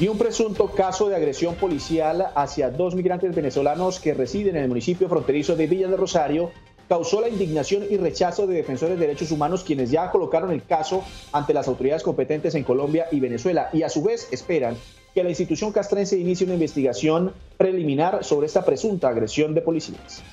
y un presunto caso de agresión policial hacia dos migrantes venezolanos que residen en el municipio fronterizo de Villa de Rosario causó la indignación y rechazo de defensores de derechos humanos, quienes ya colocaron el caso ante las autoridades competentes en Colombia y Venezuela, y a su vez esperan que la institución castrense inicie una investigación preliminar sobre esta presunta agresión de policías.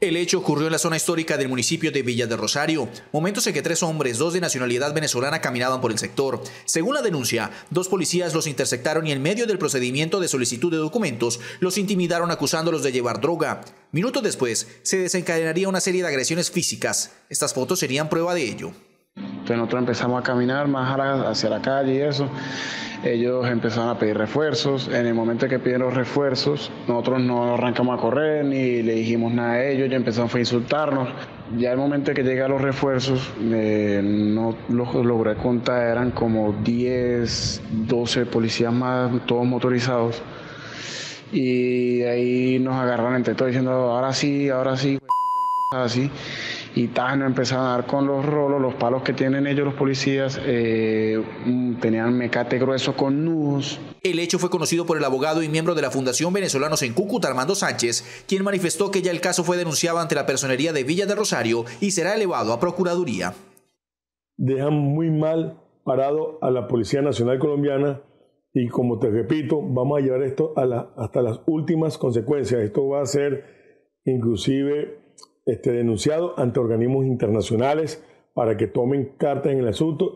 El hecho ocurrió en la zona histórica del municipio de Villa de Rosario, momentos en que tres hombres, dos de nacionalidad venezolana, caminaban por el sector. Según la denuncia, dos policías los interceptaron y en medio del procedimiento de solicitud de documentos, los intimidaron acusándolos de llevar droga. Minutos después, se desencadenaría una serie de agresiones físicas. Estas fotos serían prueba de ello. Entonces nosotros empezamos a caminar más hacia la calle y eso. Ellos empezaron a pedir refuerzos. En el momento que pidieron los refuerzos, nosotros no arrancamos a correr ni le dijimos nada a ellos. Ya empezaron a insultarnos. Ya el momento que llegan los refuerzos, no los logré contar, eran como 10, 12 policías más, todos motorizados. Y ahí nos agarraron entre todos diciendo, ahora sí, así. Y nos empezaron a dar con los rolos, los palos que tienen ellos los policías, tenían mecate grueso con nudos. El hecho fue conocido por el abogado y miembro de la Fundación Venezolanos en Cúcuta, Armando Sánchez, quien manifestó que ya el caso fue denunciado ante la personería de Villa de Rosario y será elevado a Procuraduría. Dejan muy mal parado a la Policía Nacional Colombiana y, como te repito, vamos a llevar esto hasta las últimas consecuencias. Esto va a ser inclusive denunciado ante organismos internacionales para que tomen cartas en el asunto.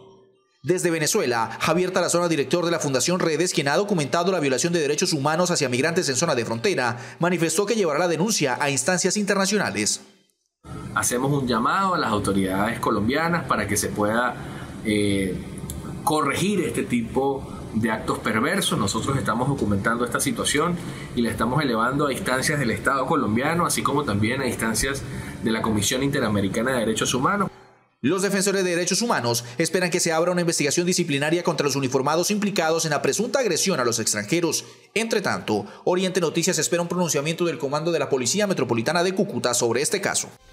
Desde Venezuela, Javier Tarazona, director de la Fundación Redes, quien ha documentado la violación de derechos humanos hacia migrantes en zona de frontera, manifestó que llevará la denuncia a instancias internacionales. Hacemos un llamado a las autoridades colombianas para que se pueda corregir este tipo de actos perversos. Nosotros estamos documentando esta situación y la estamos elevando a instancias del Estado colombiano, así como también a instancias de la Comisión Interamericana de Derechos Humanos. Los defensores de derechos humanos esperan que se abra una investigación disciplinaria contra los uniformados implicados en la presunta agresión a los extranjeros. Entre tanto, Oriente Noticias espera un pronunciamiento del Comando de la Policía Metropolitana de Cúcuta sobre este caso.